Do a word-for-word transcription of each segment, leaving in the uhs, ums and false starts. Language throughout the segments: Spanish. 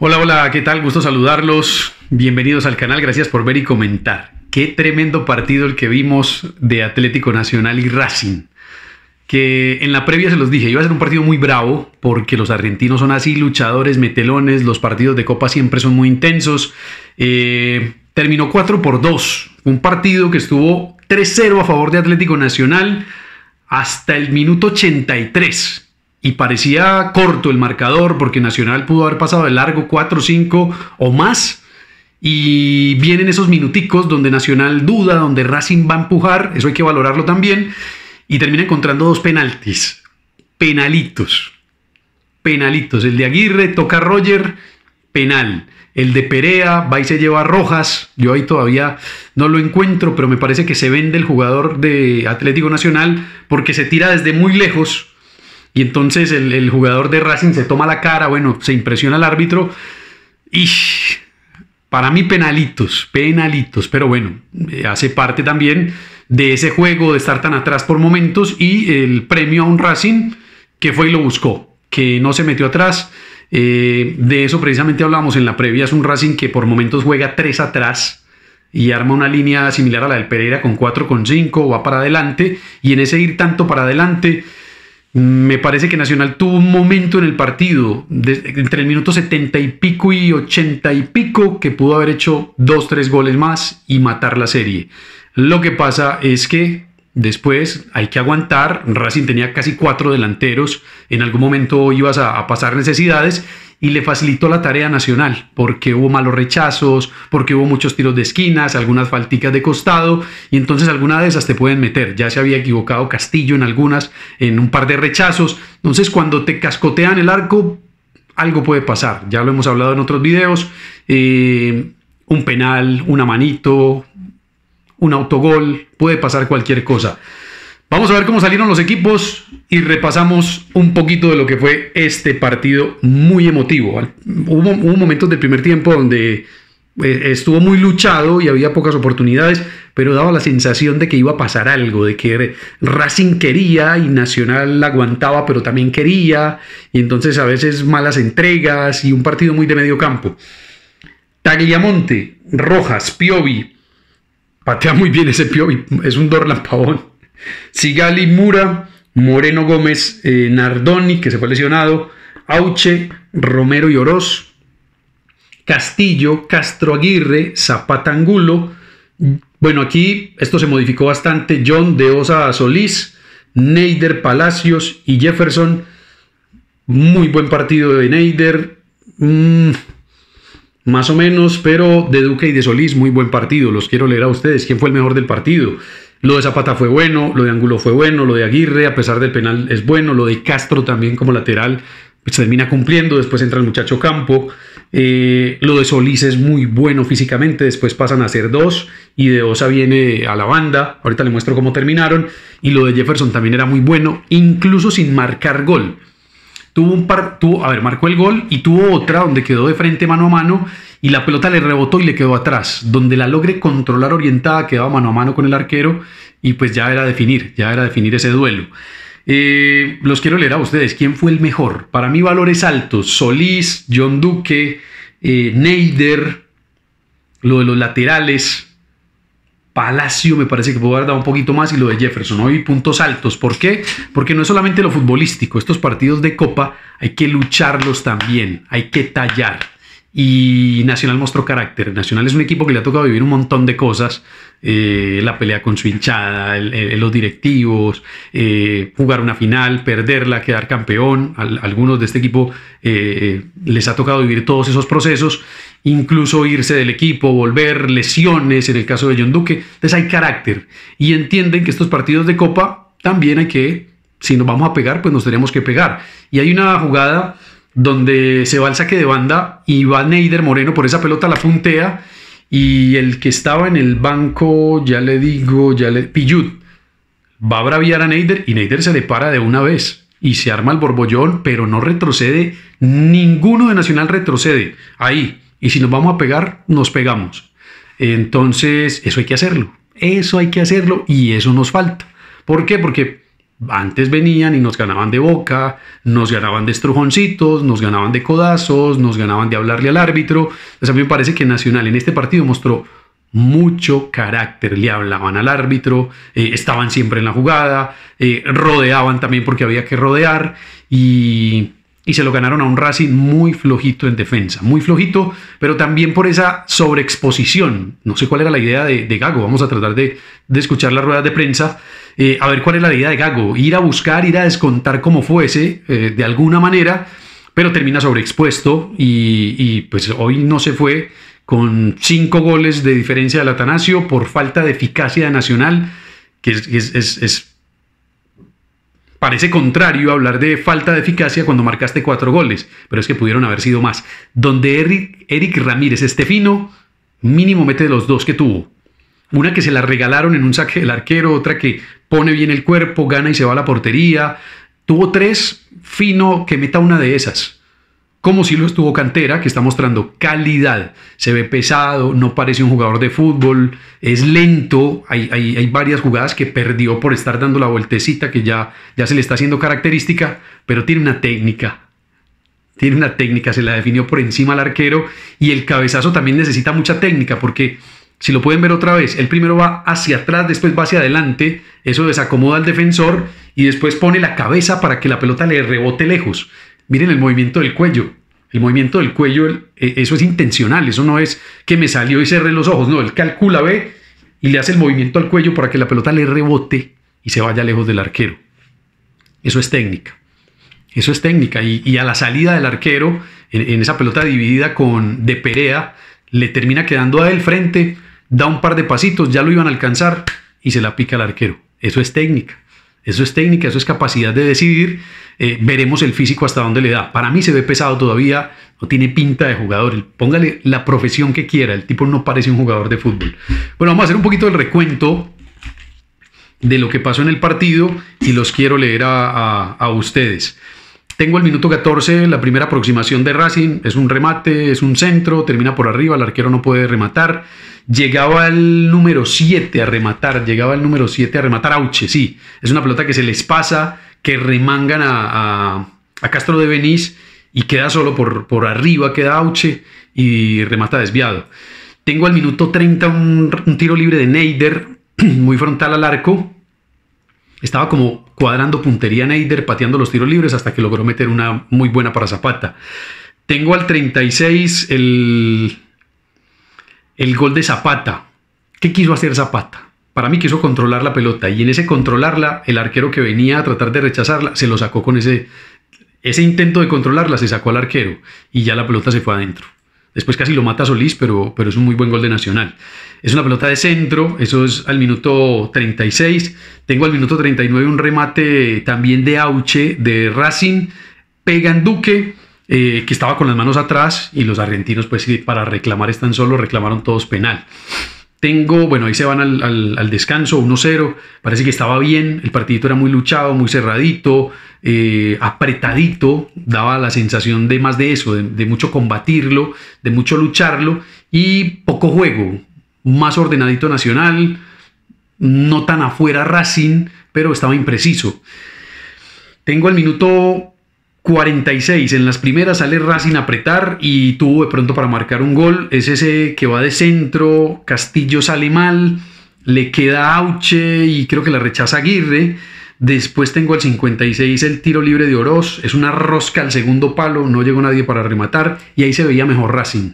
Hola, hola, ¿qué tal? Gusto saludarlos. Bienvenidos al canal, gracias por ver y comentar. Qué tremendo partido el que vimos de Atlético Nacional y Racing. Que en la previa se los dije, iba a ser un partido muy bravo porque los argentinos son así, luchadores, metelones, los partidos de Copa siempre son muy intensos. Eh, terminó cuatro por dos, un partido que estuvo tres cero a favor de Atlético Nacional hasta el minuto ochenta y tres. Y parecía corto el marcador porque Nacional pudo haber pasado de largo cuatro cinco o más. Y vienen esos minuticos donde Nacional duda, donde Racing va a empujar. Eso hay que valorarlo también. Y termina encontrando dos penaltis. Penalitos. Penalitos. El de Aguirre toca a Roger. Penal. El de Perea va y se lleva a Rojas. Yo ahí todavía no lo encuentro, pero me parece que se vende el jugador de Atlético Nacional porque se tira desde muy lejos. Y entonces el, el jugador de Racing se toma la cara, bueno, se impresiona al árbitro. Y para mí penalitos, penalitos, pero bueno, hace parte también de ese juego de estar tan atrás por momentos y el premio a un Racing que fue y lo buscó, que no se metió atrás. Eh, de eso precisamente hablamos en la previa, es un Racing que por momentos juega tres atrás y arma una línea similar a la del Pereira con cuatro con cinco, va para adelante y en ese ir tanto para adelante... Me parece que Nacional tuvo un momento en el partido, de, entre el minuto setenta y pico y ochenta y pico, que pudo haber hecho dos, tres goles más y matar la serie. Lo que pasa es que después hay que aguantar. Racing tenía casi cuatro delanteros, en algún momento ibas a, a pasar necesidades y le facilitó la tarea a Nacional, porque hubo malos rechazos, porque hubo muchos tiros de esquinas, algunas falticas de costado, y entonces alguna de esas te pueden meter. Ya se había equivocado Castillo en algunas, en un par de rechazos. Entonces cuando te cascotean el arco, algo puede pasar. Ya lo hemos hablado en otros videos, eh, un penal, una manito, un autogol, puede pasar cualquier cosa. Vamos a ver cómo salieron los equipos y repasamos un poquito de lo que fue este partido muy emotivo. Hubo, hubo momentos del primer tiempo donde estuvo muy luchado y había pocas oportunidades, pero daba la sensación de que iba a pasar algo, de que Racing quería y Nacional aguantaba, pero también quería, y entonces a veces malas entregas y un partido muy de medio campo. Tagliamonte, Rojas, Piovi, patea muy bien ese Piovi, es un Dorlan Pabón. Sigali, Mura, Moreno Gómez, eh, Nardoni, que se fue lesionado, Auche, Romero y Oroz, Castillo, Castro, Aguirre, Zapata, Angulo. Bueno, aquí esto se modificó bastante. John de Osa, Solís, Neider Palacios y Jefferson. Muy buen partido de Neider, mm, más o menos, pero de Duque y de Solís muy buen partido. Los quiero leer a ustedes quién fue el mejor del partido. Lo de Zapata fue bueno, lo de Angulo fue bueno, lo de Aguirre, a pesar del penal, es bueno, lo de Castro también como lateral, pues termina cumpliendo, después entra el muchacho Campo, eh, lo de Solís es muy bueno físicamente, después pasan a ser dos, y de Osa viene a la banda, ahorita le muestro cómo terminaron, y lo de Jefferson también era muy bueno, incluso sin marcar gol. Tuvo un par, tuvo, a ver, marcó el gol y tuvo otra donde quedó de frente mano a mano y la pelota le rebotó y le quedó atrás. Donde la logre controlar orientada, quedaba mano a mano con el arquero y pues ya era definir, ya era definir ese duelo. Eh, los quiero leer a ustedes. ¿Quién fue el mejor? Para mí valores altos. Solís, John Duque, eh, Neider, lo de los laterales, Palacio me parece que puedo haber dado un poquito más y lo de Jefferson. Hoy puntos altos. ¿Por qué? Porque no es solamente lo futbolístico. Estos partidos de Copa hay que lucharlos también. Hay que tallar. Y Nacional mostró carácter. Nacional es un equipo que le ha tocado vivir un montón de cosas. Eh, la pelea con su hinchada, el, el, los directivos, eh, jugar una final, perderla, quedar campeón. Al, algunos de este equipo eh, les ha tocado vivir todos esos procesos. Incluso irse del equipo, volver, lesiones en el caso de John Duque. Entonces hay carácter. Y entienden que estos partidos de Copa también hay que, si nos vamos a pegar, pues nos tenemos que pegar. Y hay una jugada donde se va el saque de banda y va Neider Moreno por esa pelota, la puntea y el que estaba en el banco, ya le digo, ya le... Pillut, va a braviar a Neider y Neider se le para de una vez y se arma el borbollón, pero no retrocede, ninguno de Nacional retrocede, ahí, y si nos vamos a pegar, nos pegamos. Entonces, eso hay que hacerlo, eso hay que hacerlo y eso nos falta. ¿Por qué? Porque Antes venían y nos ganaban de boca, nos ganaban de estrujoncitos, nos ganaban de codazos, nos ganaban de hablarle al árbitro. Pues a mí me parece que Nacional en este partido mostró mucho carácter, le hablaban al árbitro, eh, estaban siempre en la jugada, eh, rodeaban también porque había que rodear y, y se lo ganaron a un Racing muy flojito en defensa, muy flojito, pero también por esa sobreexposición. No sé cuál era la idea de, de Gago, vamos a tratar de, de escuchar las ruedas de prensa. Eh, a ver cuál es la idea de Gago, ir a buscar, ir a descontar como fuese, eh, de alguna manera, pero termina sobreexpuesto y, y pues hoy no se fue con cinco goles de diferencia del Atanasio por falta de eficacia de Nacional, que es, es, es, es parece contrario hablar de falta de eficacia cuando marcaste cuatro goles, pero es que pudieron haber sido más. Donde Eric, Eric Ramírez, Estefino, mínimo mete de los dos que tuvo. Una que se la regalaron en un saque del arquero, otra que pone bien el cuerpo, gana y se va a la portería. Tuvo tres, fino que meta una de esas. Como si lo estuvo Cantera, que está mostrando calidad. Se ve pesado, no parece un jugador de fútbol, es lento. Hay, hay, hay varias jugadas que perdió por estar dando la vueltecita, que ya, ya se le está haciendo característica, pero tiene una técnica. Tiene una técnica, se la definió por encima al arquero. Y el cabezazo también necesita mucha técnica, porque... si lo pueden ver otra vez, el primero va hacia atrás, después va hacia adelante, eso desacomoda al defensor y después pone la cabeza para que la pelota le rebote lejos. Miren el movimiento del cuello, el movimiento del cuello, eso es intencional, eso no es que me salió y cerré los ojos, no, él calcula, ve y le hace el movimiento al cuello para que la pelota le rebote y se vaya lejos del arquero. Eso es técnica, eso es técnica y, y a la salida del arquero, en, en esa pelota dividida con de Perea, le termina quedando a él frente. Da un par de pasitos, ya lo iban a alcanzar y se la pica al arquero. Eso es técnica, eso es técnica, eso es capacidad de decidir. Eh, veremos el físico hasta dónde le da. Para mí se ve pesado todavía, no tiene pinta de jugador. Póngale la profesión que quiera, el tipo no parece un jugador de fútbol. Bueno, vamos a hacer un poquito el recuento de lo que pasó en el partido y los quiero leer a, a, a ustedes. Tengo el minuto catorce, la primera aproximación de Racing, es un remate, es un centro, termina por arriba, el arquero no puede rematar. Llegaba el número siete a rematar, llegaba el número siete a rematar, Auche, sí. Es una pelota que se les pasa, que remangan a, a, a Castro de Benítez y queda solo por, por arriba, queda Auche y remata desviado. Tengo al minuto treinta un, un tiro libre de Neider, muy frontal al arco. Estaba como cuadrando puntería Neider, pateando los tiros libres hasta que logró meter una muy buena para Zapata. Tengo al treinta y seis el, el gol de Zapata. ¿Qué quiso hacer Zapata? Para mí quiso controlar la pelota y en ese controlarla, el arquero que venía a tratar de rechazarla, se lo sacó con ese, ese intento de controlarla, se sacó al arquero y ya la pelota se fue adentro. Después casi lo mata Solís, pero, pero es un muy buen gol de Nacional. Es una pelota de centro, eso es al minuto treinta y seis. Tengo al minuto treinta y nueve un remate también de Auche, de Racing. Pega en Duque, eh, que estaba con las manos atrás, y los argentinos, pues para reclamar están solos, reclamaron todos penal. Tengo, bueno, ahí se van al, al, al descanso, uno cero. Parece que estaba bien, el partidito era muy luchado, muy cerradito, eh, apretadito. Daba la sensación de más de eso, de, de mucho combatirlo, de mucho lucharlo y poco juego. Más ordenadito Nacional, no tan afuera Racing, pero estaba impreciso. Tengo el minuto cuarenta y seis, en las primeras sale Racing a apretar y tuvo de pronto para marcar un gol, es ese que va de centro, Castillo sale mal, le queda Auche y creo que la rechaza Aguirre. Después tengo al cincuenta y seis el tiro libre de Oroz, es una rosca al segundo palo, no llegó nadie para rematar y ahí se veía mejor Racing.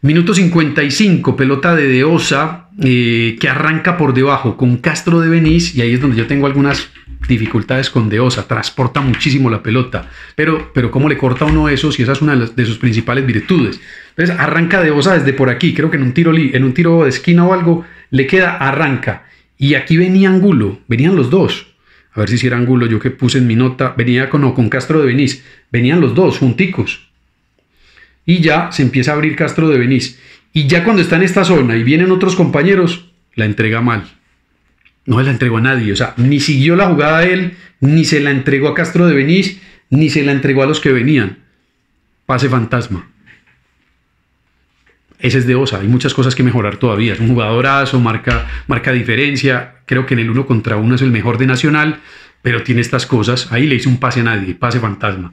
Minuto cincuenta y cinco, pelota de De Osa, eh, que arranca por debajo con Castro de Benítez, y ahí es donde yo tengo algunas dificultades con De Osa, transporta muchísimo la pelota, pero, pero ¿cómo le corta uno eso si esa es una de sus principales virtudes? Entonces arranca De Osa desde por aquí, creo que en un tiro, en un tiro de esquina o algo, le queda, arranca, y aquí venía Angulo, venían los dos, a ver si era Angulo, yo que puse en mi nota, venía con, no, con Castro de Benítez, venían los dos junticos. Y ya se empieza a abrir Castro de Benítez. Y ya cuando está en esta zona y vienen otros compañeros, la entrega mal. No la entregó a nadie. O sea, ni siguió la jugada a él, ni se la entregó a Castro de Benítez, ni se la entregó a los que venían. Pase fantasma. Ese es De Osa. Hay muchas cosas que mejorar todavía. Es un jugadorazo, marca, marca diferencia. Creo que en el uno contra uno es el mejor de Nacional. pero tiene estas cosas. Ahí le hice un pase a nadie, pase fantasma.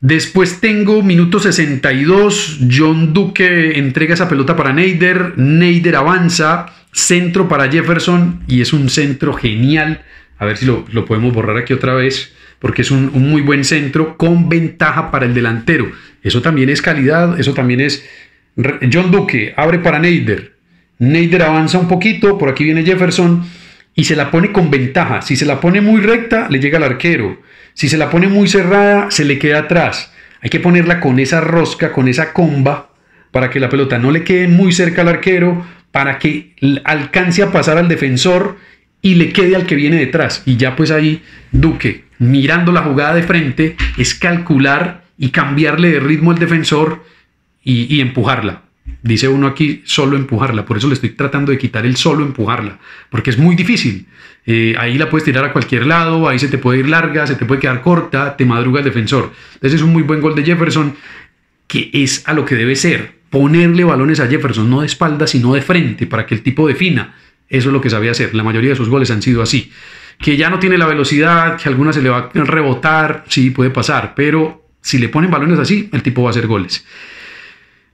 Después tengo minuto sesenta y dos, John Duque entrega esa pelota para Neider, Neider avanza, centro para Jefferson y es un centro genial, a ver si lo, lo podemos borrar aquí otra vez, porque es un, un muy buen centro con ventaja para el delantero, eso también es calidad, eso también es... John Duque abre para Neider, Neider avanza un poquito, por aquí viene Jefferson y se la pone con ventaja, si se la pone muy recta le llega al arquero. Si se la pone muy cerrada, se le queda atrás. Hay que ponerla con esa rosca, con esa comba, para que la pelota no le quede muy cerca al arquero, para que alcance a pasar al defensor y le quede al que viene detrás. Y ya pues ahí, Duque, mirando la jugada de frente, es calcular y cambiarle de ritmo al defensor y, y empujarla. Dice uno aquí, solo empujarla, por eso le estoy tratando de quitar el solo empujarla, porque es muy difícil, eh, ahí la puedes tirar a cualquier lado, ahí se te puede ir larga, se te puede quedar corta, te madruga el defensor. Entonces es un muy buen gol de Jefferson, que es a lo que debe ser, ponerle balones a Jefferson, no de espalda sino de frente, para que el tipo defina. Eso es lo que sabía hacer, la mayoría de sus goles han sido así, que ya no tiene la velocidad, que alguna se le va a rebotar, sí puede pasar, pero si le ponen balones así, el tipo va a hacer goles.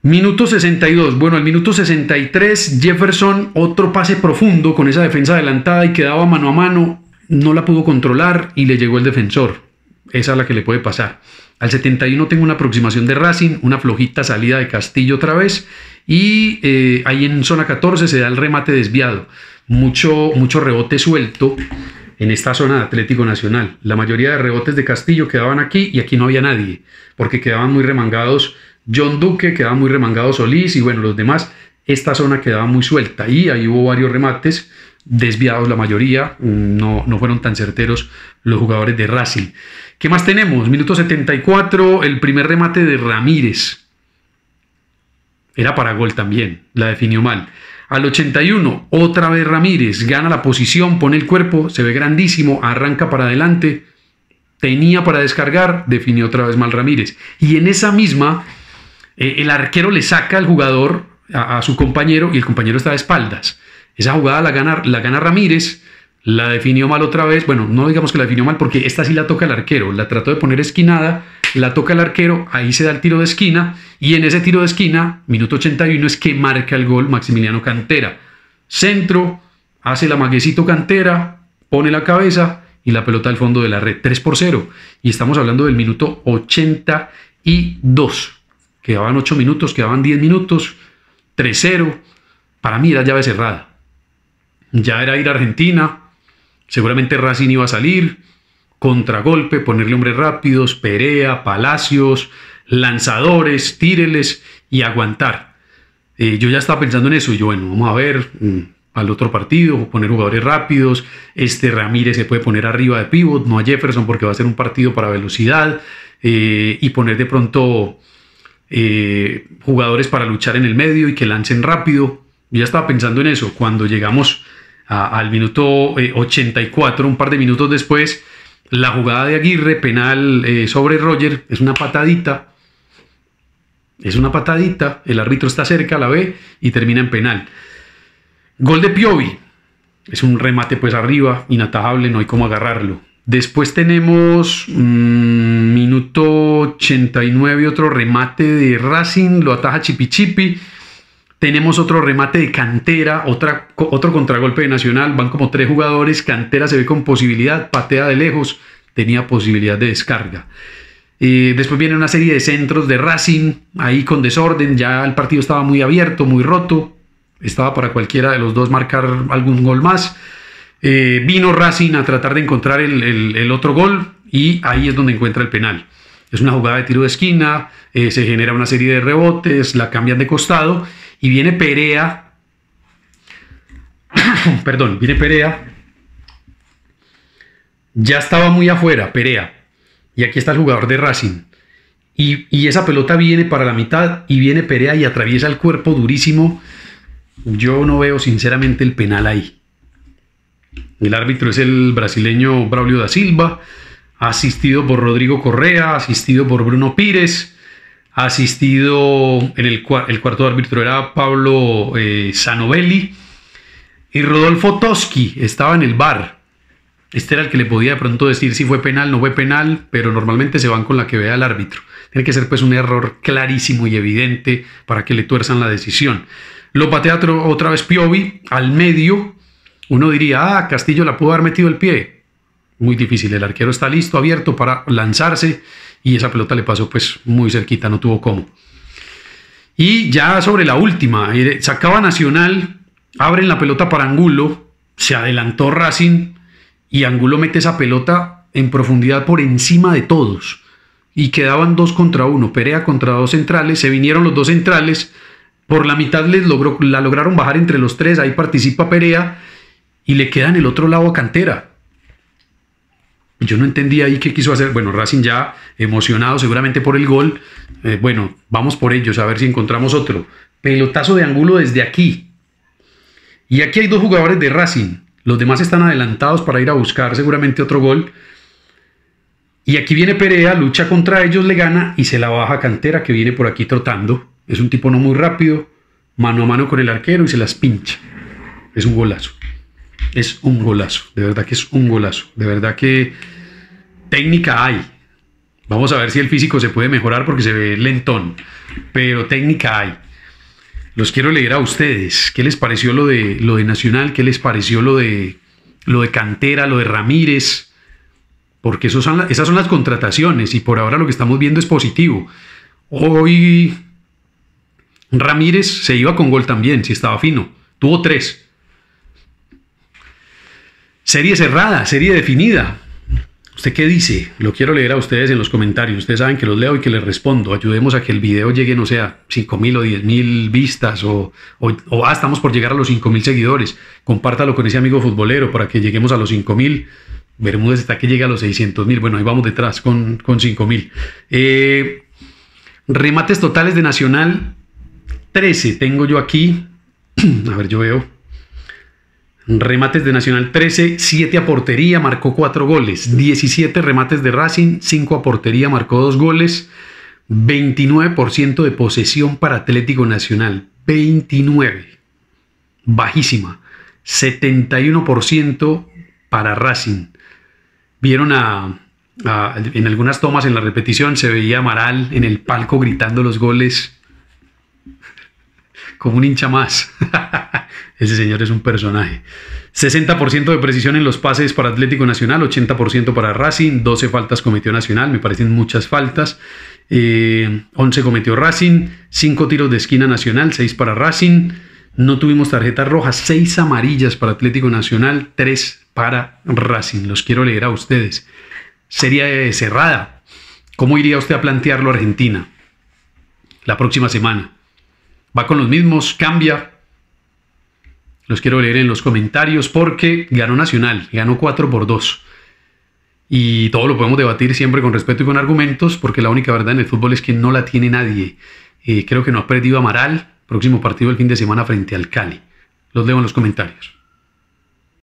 Minuto sesenta y dos, bueno, al minuto sesenta y tres, Jefferson, otro pase profundo con esa defensa adelantada y quedaba mano a mano, no la pudo controlar y le llegó el defensor, esa es la que le puede pasar. Al setenta y uno tengo una aproximación de Racing, una flojita salida de Castillo otra vez y eh, ahí en zona catorce se da el remate desviado, mucho, mucho rebote suelto en esta zona de Atlético Nacional, la mayoría de rebotes de Castillo quedaban aquí y aquí no había nadie, porque quedaban muy remangados John Duque, quedaba muy remangado Solís y bueno, los demás, esta zona quedaba muy suelta y ahí hubo varios remates desviados la mayoría, no, no fueron tan certeros los jugadores de Racing. ¿Qué más tenemos? Minuto setenta y cuatro, el primer remate de Ramírez, era para gol también, la definió mal. Al ochenta y uno, otra vez Ramírez, gana la posición, pone el cuerpo, se ve grandísimo, arranca para adelante, tenía para descargar, definió otra vez mal Ramírez y en esa misma... el arquero le saca al jugador, a, a su compañero, y el compañero está de espaldas. Esa jugada la gana, la gana Ramírez, la definió mal otra vez. Bueno, no digamos que la definió mal porque esta sí la toca el arquero. La trató de poner esquinada, la toca el arquero, ahí se da el tiro de esquina. Y en ese tiro de esquina, minuto ochenta y uno, es que marca el gol Maximiliano Cantera. Centro, hace el amaguecito Cantera, pone la cabeza y la pelota al fondo de la red. tres por cero. Y estamos hablando del minuto ochenta y dos. Quedaban ocho minutos, quedaban diez minutos, tres cero, para mí era llave cerrada, ya era ir a Argentina, seguramente Racing iba a salir, contragolpe, ponerle hombres rápidos, Perea, Palacios, lanzadores, tíreles y aguantar. Eh, yo ya estaba pensando en eso, y yo bueno, vamos a ver... Mm. al otro partido, poner jugadores rápidos, este Ramírez se puede poner arriba de pívot, no a Jefferson porque va a ser un partido para velocidad, eh, y poner de pronto... Eh, jugadores para luchar en el medio y que lancen rápido. Yo ya estaba pensando en eso cuando llegamos a, al minuto eh, ochenta y cuatro, un par de minutos después, la jugada de Aguirre, penal eh, sobre Roger, es una patadita, es una patadita, el árbitro está cerca, la ve y termina en penal. Gol de Piovi, es un remate pues arriba, inatajable, no hay cómo agarrarlo. Después tenemos mmm, minuto ochenta y nueve, otro remate de Racing, lo ataja Chipichipi. Tenemos otro remate de Cantera, otra, otro contragolpe de Nacional, van como tres jugadores, Cantera se ve con posibilidad, patea de lejos, tenía posibilidad de descarga. Eh, después viene una serie de centros de Racing, ahí con desorden, ya el partido estaba muy abierto, muy roto, estaba para cualquiera de los dos marcar algún gol más. Eh, vino Racing a tratar de encontrar el, el, el otro gol y ahí es donde encuentra el penal. Es una jugada de tiro de esquina, eh, se genera una serie de rebotes, la cambian de costado y viene Perea perdón, viene Perea ya estaba muy afuera Perea y aquí está el jugador de Racing y, y esa pelota viene para la mitad y viene Perea y atraviesa el cuerpo durísimo. Yo no veo sinceramente el penal ahí. El árbitro es el brasileño Braulio da Silva, asistido por Rodrigo Correa, asistido por Bruno Pires, asistido en el, el cuarto árbitro era Pablo eh, Sanovelli y Rodolfo Toschi estaba en el V A R. Este era el que le podía de pronto decir si fue penal, no fue penal, pero normalmente se van con la que vea el árbitro. Tiene que ser pues un error clarísimo y evidente para que le tuerzan la decisión. Lo patea otro, otra vez Piovi al medio. Uno diría, ah, Castillo la pudo haber metido el pie. Muy difícil, el arquero está listo, abierto para lanzarse y esa pelota le pasó pues muy cerquita, no tuvo cómo. Y ya sobre la última, sacaba Nacional, abren la pelota para Angulo, se adelantó Racing y Angulo mete esa pelota en profundidad por encima de todos y quedaban dos contra uno, Perea contra dos centrales, se vinieron los dos centrales, por la mitad les logró, la lograron bajar entre los tres, ahí participa Perea y le queda en el otro lado a Cantera. Yo no entendí ahí qué quiso hacer. Bueno, Racing ya emocionado seguramente por el gol. Eh, bueno, vamos por ellos a ver si encontramos otro. Pelotazo de Angulo desde aquí. Y aquí hay dos jugadores de Racing. Los demás están adelantados para ir a buscar seguramente otro gol. Y aquí viene Perea, lucha contra ellos, le gana y se la baja Cantera que viene por aquí trotando. Es un tipo no muy rápido, mano a mano con el arquero y se las pincha. Es un golazo. Es un golazo, de verdad que es un golazo, de verdad que técnica hay. Vamos a ver si el físico se puede mejorar porque se ve lentón, pero técnica hay. Los quiero leer a ustedes, ¿qué les pareció lo de, lo de Nacional? ¿Qué les pareció lo de, lo de Cantera, lo de Ramírez? Porque esos son la, esas son las contrataciones y por ahora lo que estamos viendo es positivo. Hoy Ramírez se iba con gol también, si estaba fino, tuvo tres. Serie cerrada, serie definida. ¿Usted qué dice? Lo quiero leer a ustedes en los comentarios. Ustedes saben que los leo y que les respondo. Ayudemos a que el video llegue, no sea cinco mil o diez mil vistas o, o, o ah, estamos por llegar a los cinco mil seguidores. Compártalo con ese amigo futbolero para que lleguemos a los cinco mil. Bermúdez está que llega a los seiscientos mil. Bueno, ahí vamos detrás con, con cinco mil. Eh, remates totales de Nacional. trece tengo yo aquí. A ver, yo veo. Remates de Nacional trece, siete a portería, marcó cuatro goles. diecisiete remates de Racing, cinco a portería, marcó dos goles. veintinueve por ciento de posesión para Atlético Nacional. veintinueve. Bajísima. setenta y uno por ciento para Racing. Vieron a, a, en algunas tomas, en la repetición, se veía a Amaral en el palco gritando los goles. Como un hincha más. Ese señor es un personaje. sesenta por ciento de precisión en los pases para Atlético Nacional, ochenta por ciento para Racing, doce faltas cometió Nacional, me parecen muchas faltas, eh, once cometió Racing, cinco tiros de esquina Nacional, seis para Racing, no tuvimos tarjetas rojas, seis amarillas para Atlético Nacional, tres para Racing. Los quiero leer a ustedes. Serie cerrada. ¿Cómo iría usted a plantearlo a Argentina la próxima semana? ¿Va con los mismos? ¿Cambia? Los quiero leer en los comentarios porque ganó Nacional, ganó cuatro por dos. Y todo lo podemos debatir siempre con respeto y con argumentos porque la única verdad en el fútbol es que no la tiene nadie. Eh, creo que no ha perdido Amaral, próximo partido el fin de semana frente al Cali. Los leo en los comentarios.